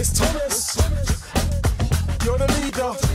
It's Thomas. You're the leader.